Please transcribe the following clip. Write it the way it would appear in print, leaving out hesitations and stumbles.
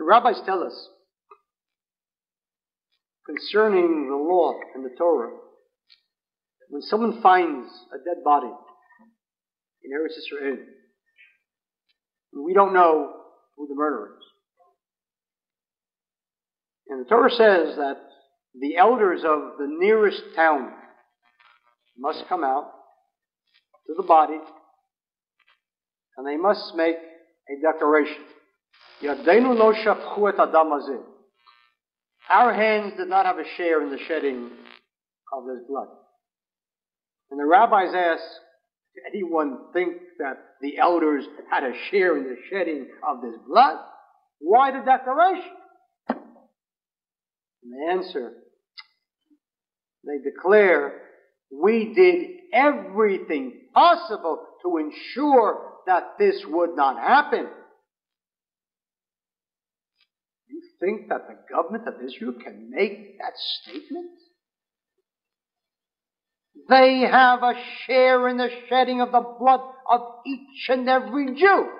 The rabbis tell us concerning the law and the Torah, when someone finds a dead body in Eretz Yisrael, we don't know who the murderer is. And the Torah says that the elders of the nearest town must come out to the body and they must make a declaration. Yadenu lo shafchu et adam hazeh. Our hands did not have a share in the shedding of this blood. And the rabbis ask, did anyone think that the elders had a share in the shedding of this blood? Why the declaration? And the answer, they declare, we did everything possible to ensure that this would not happen. You think that the government of Israel can make that statement? They have a share in the shedding of the blood of each and every Jew.